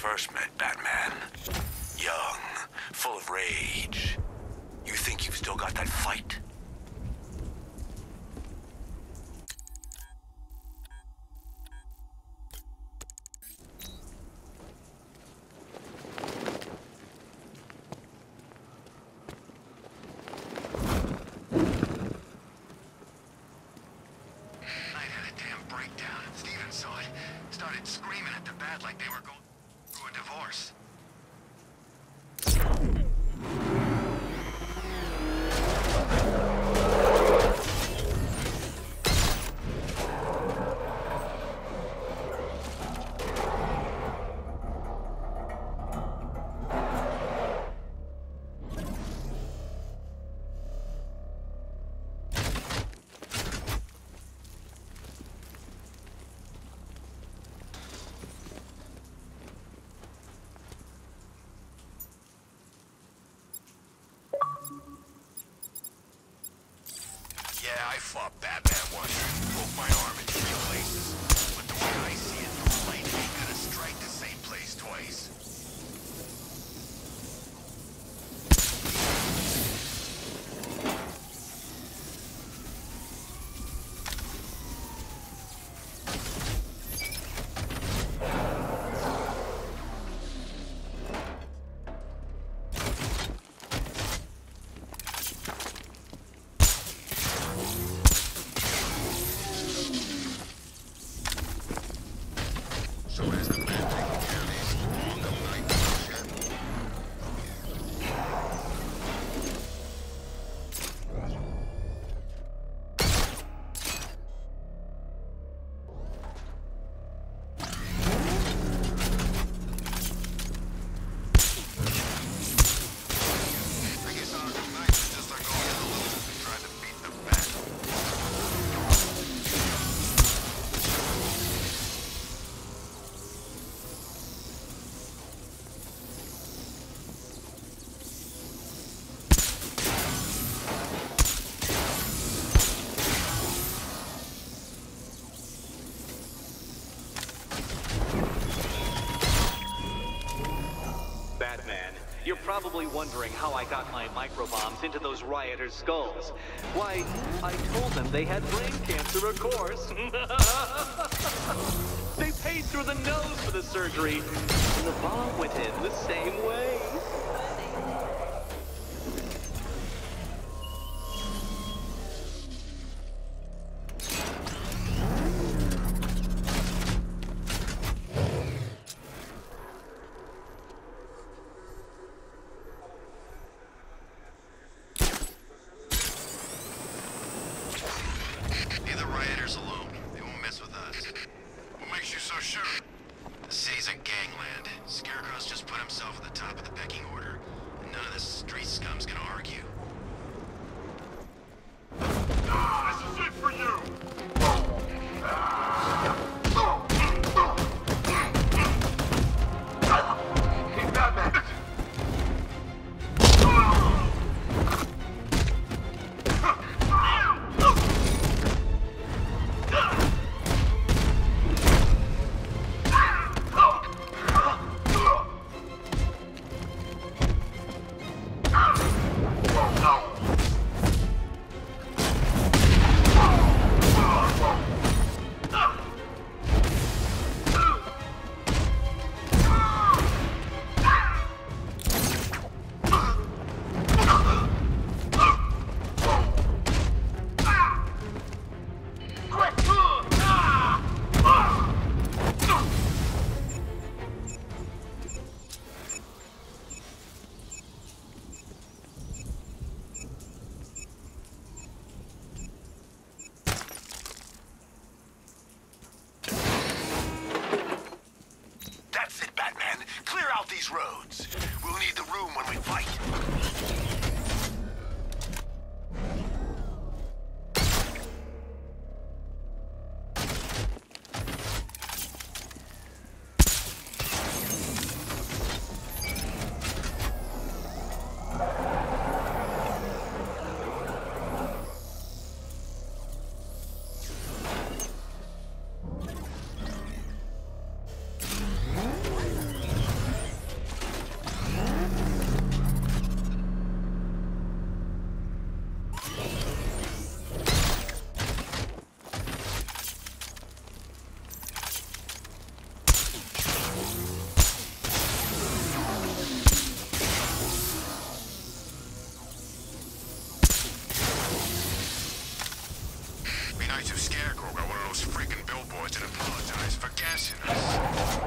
first met Batman. Young, full of rage. You think you've still got that fight? I fought Batman once, broke my arm in three places, but the way I see it, the light ain't gonna strike the same place twice. You're probably wondering how I got my microbombs into those rioters' skulls. Why, I told them they had brain cancer, of course. They paid through the nose for the surgery, and the bomb went in the same way. Sure. The city's a gangland. Scarecrow's just put himself at the top of the pecking Knights of Scarecrow got one of those freaking billboards and apologized for gassing us.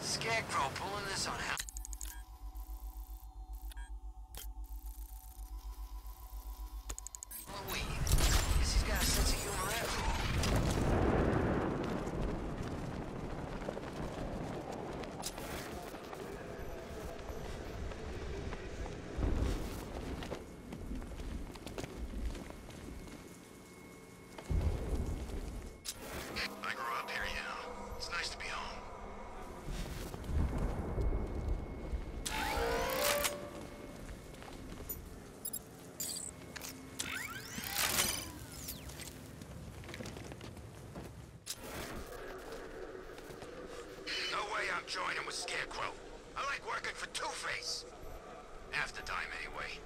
Scarecrow pulling this on out. Joining with Scarecrow. I like working for Two-Face. Half the time, anyway.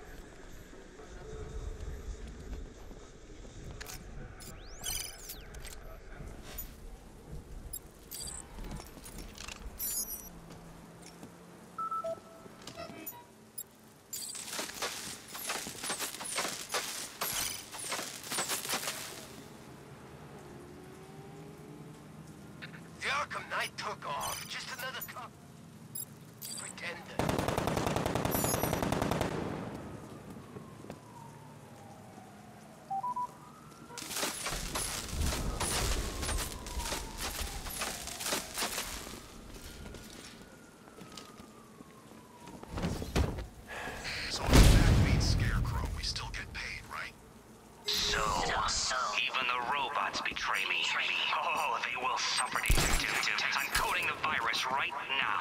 The Arkham Knight took off. Just another cop. Pretender. So if that beats Scarecrow, we still get paid, right? So even the robots betray me. Oh, they will suffer to I'm coding the virus right now.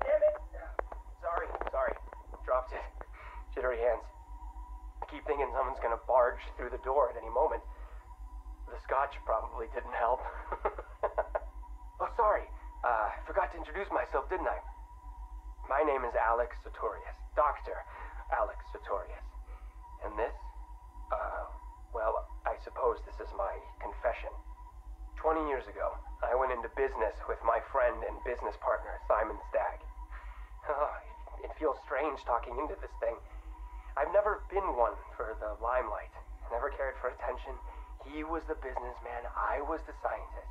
Damn it! Sorry. Dropped it. Jittery hands. Keep thinking someone's gonna barge through the door at any moment. The scotch probably didn't help. Oh, sorry. I forgot to introduce myself, didn't I? My name is Alex Sartorius. Dr. Alex Sartorius. And this, well, I suppose suppose this is my confession. 20 years ago, I went into business with my friend and business partner, Simon Stagg. Oh, it feels strange talking into this thing. I've never been one for the limelight. I never cared for attention. He was the businessman, I was the scientist.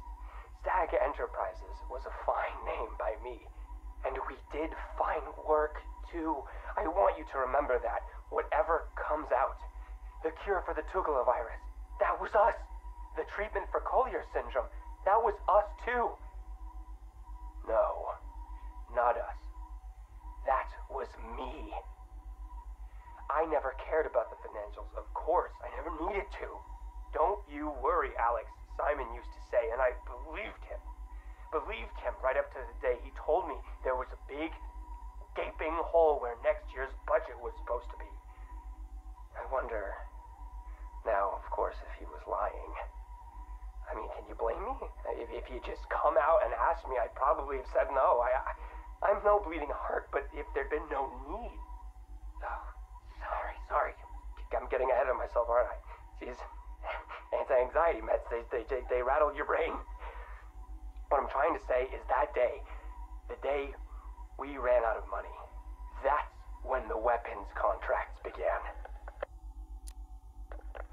Stag Enterprises was a fine name by me. And we did fine work, too. I want you to remember that, whatever comes out. The cure for the Tugela virus, that was us. The treatment for Collier syndrome, that was us, too. No, not us. That was me. I never cared about the financials, of course. I never needed to. Don't you worry, Alex, Simon used to say, and I believed him. Believed him right up to the day he told me there was a big, gaping hole where next year's budget was supposed to be. I wonder, now, of course, if he was lying. I mean, can you blame me? If you just come out and asked me, I'd probably have said no. I'm no bleeding heart, but if there'd been no need... Oh, sorry. I'm getting ahead of myself, aren't I? Jeez. Anti-anxiety meds, they rattle your brain. What I'm trying to say is that day, the day we ran out of money, that's when the weapons contracts began.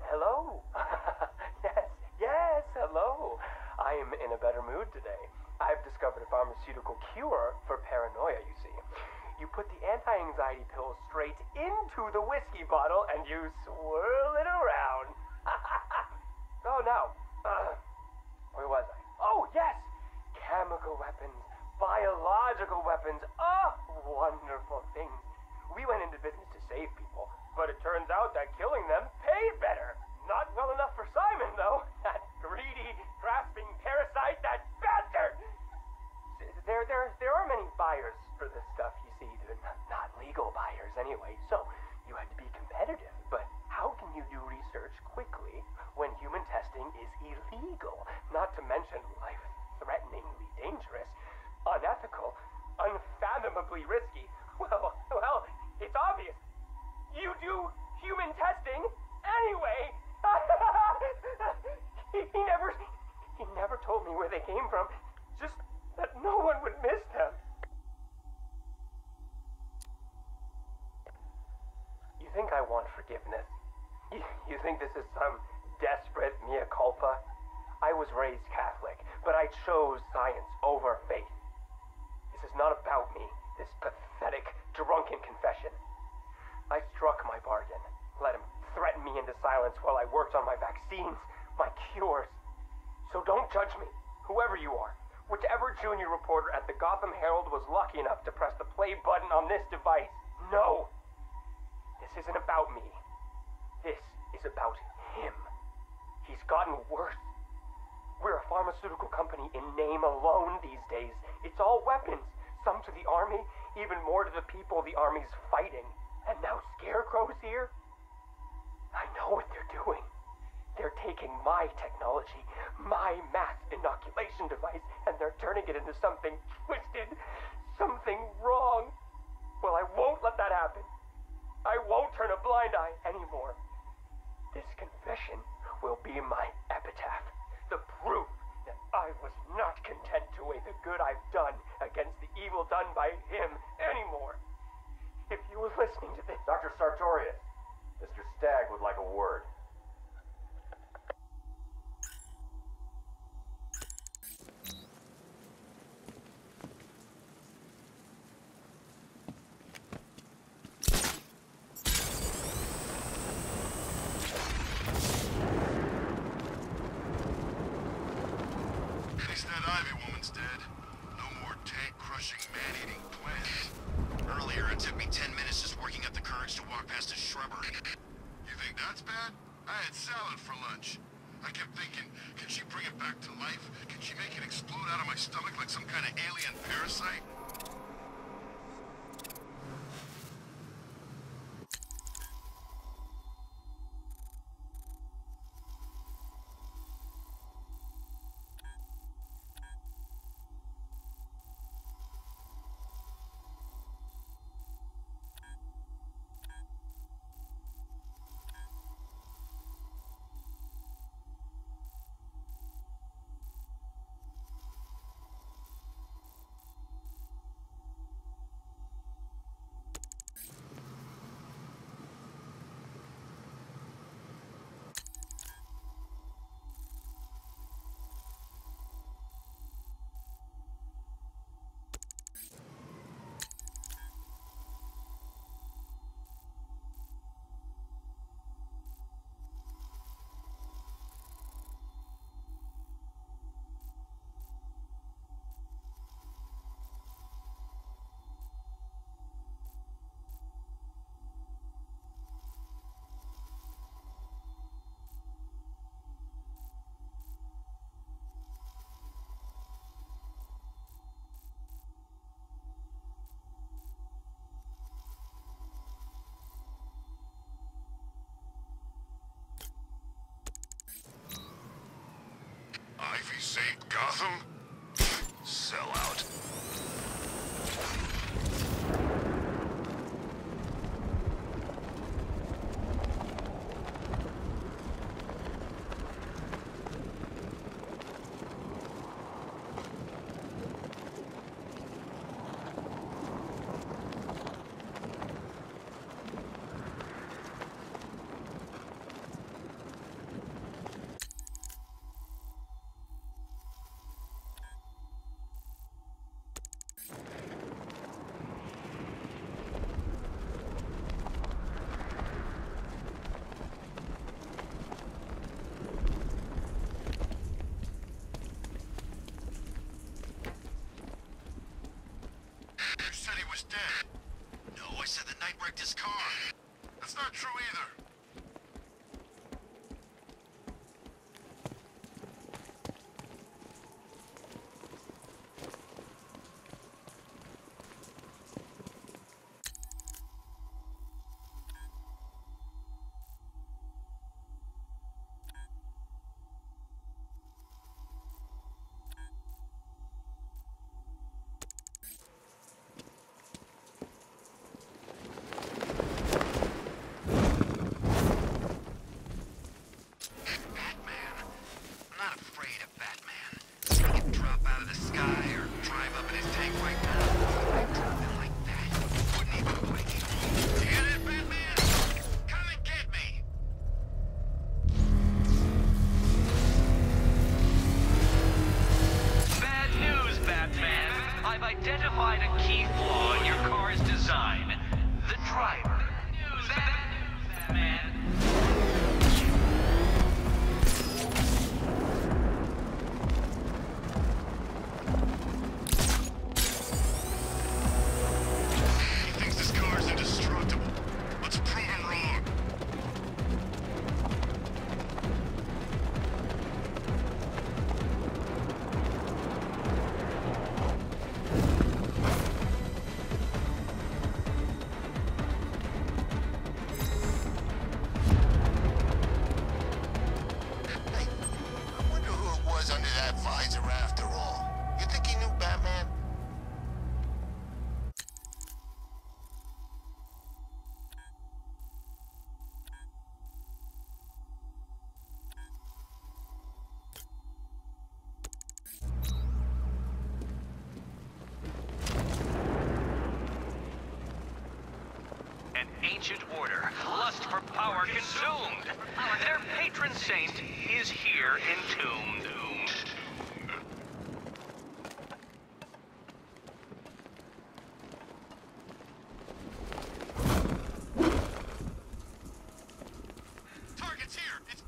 Hello. Yes, hello. I am in a better mood today. I've discovered a pharmaceutical cure for paranoia, you see. You put the anti-anxiety pill straight into the whiskey bottle and you swirl it around. Oh, no. Where was I? Oh, yes! Chemical weapons, biological weapons. Oh, wonderful things. We went into business to save people, but it turns out that killing them paid better. Not well enough for Simon, though. That greedy, grasping parasite, that bastard! There are many buyers for this stuff, you see. They're not legal buyers, anyway, so you had to be competitive, but... How can you do research quickly when human testing is illegal, not to mention life-threateningly dangerous, unethical, unfathomably risky? Well, it's obvious. You do human testing anyway. He never told me where they came from, just that no one would miss them. You think I want forgiveness? You think this is some desperate mea culpa? I was raised Catholic, but I chose science over faith. This is not about me, this pathetic, drunken confession. I struck my bargain, let him threaten me into silence while I worked on my vaccines, my cures. So don't judge me, whoever you are. Whichever junior reporter at the Gotham Herald was lucky enough to press the play button on this device. No! This isn't about me. This is about him. He's gotten worse. We're a pharmaceutical company in name alone these days. It's all weapons, some to the army, even more to the people the army's fighting. And now Scarecrow's here? I know what they're doing. They're taking my technology, my mass inoculation device, and they're turning it into something twisted, something wrong. Well, I won't let that happen. I won't turn a blind eye anymore. This confession will be my epitaph, the proof that I was not content to weigh the good I've done against the evil done by him anymore. If you were listening to this... Dr. Sartorius, Mr. Stagg would like a word. wrecked his car. That's not true either. Ancient order, lust for power consumed. Their patron saint is here entombed. Target's here. It's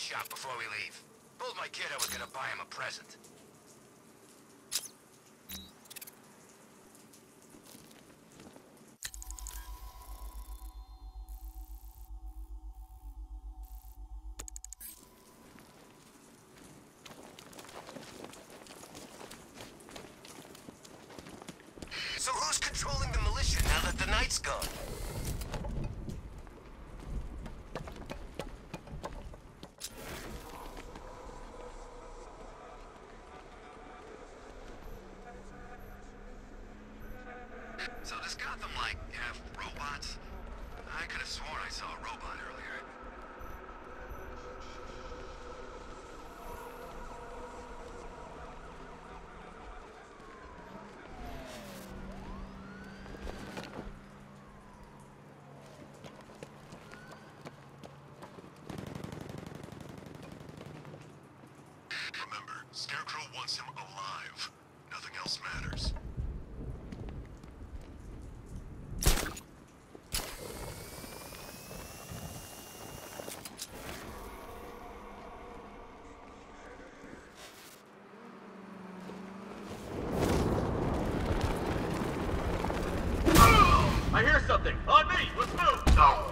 shop before we leave. Told my kid I was gonna buy him a present. So who's controlling the militia now that the night's gone? Scarecrow wants him alive. Nothing else matters. I hear something! On me! Let's move! No!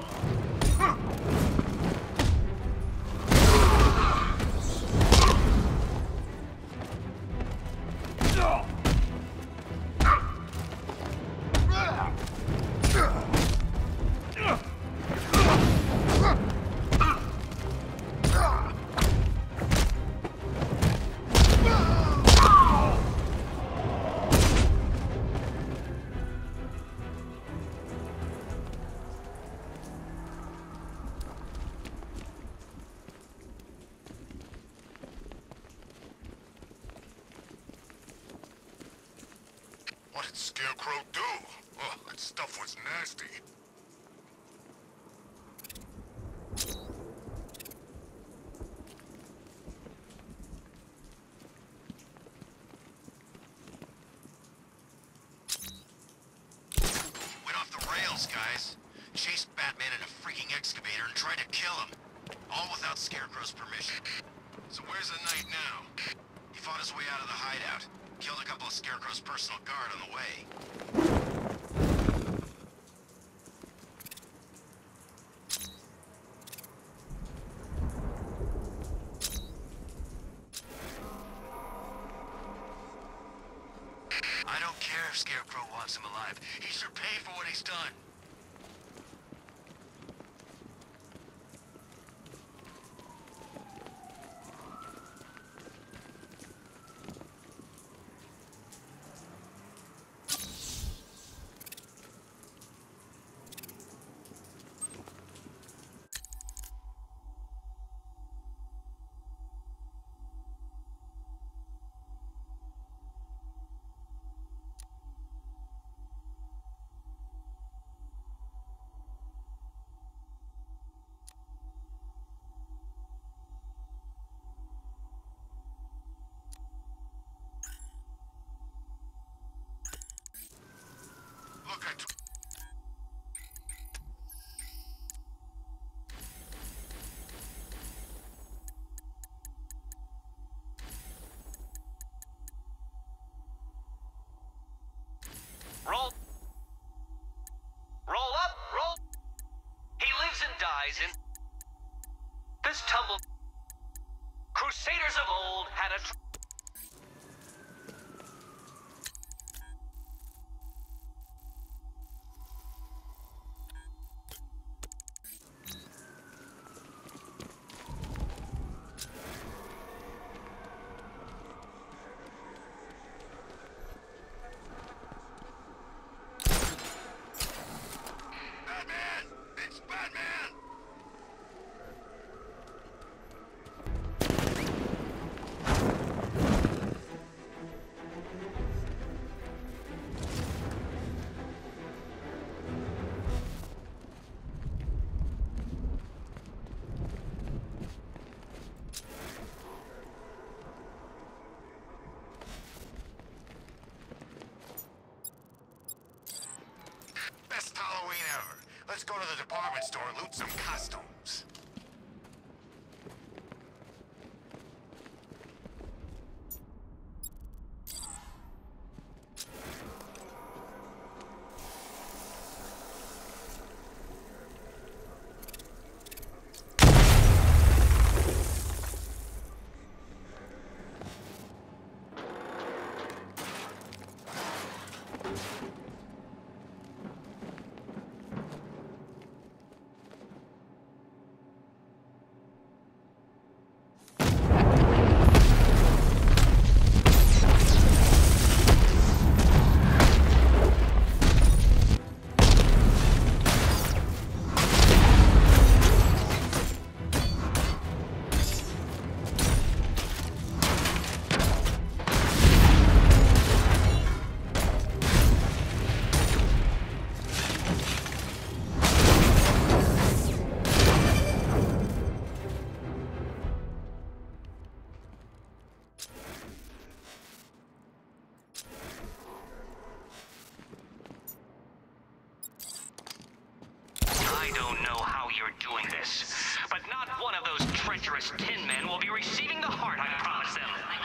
What did Scarecrow do? Oh, that stuff was nasty. Went off the rails, guys. Chased Batman in a freaking excavator and tried to kill him. All without Scarecrow's permission. So where's the Knight now? He fought his way out of the hideout. Killed a couple of Scarecrow's personal guard on the way. I don't care if Scarecrow wants him alive. He should pay for what he's done. Roll up, roll. He lives and dies in this tumble. Crusaders of old had a Let's go to the department store and loot some costumes. Treacherous tin men will be receiving the heart I promised them.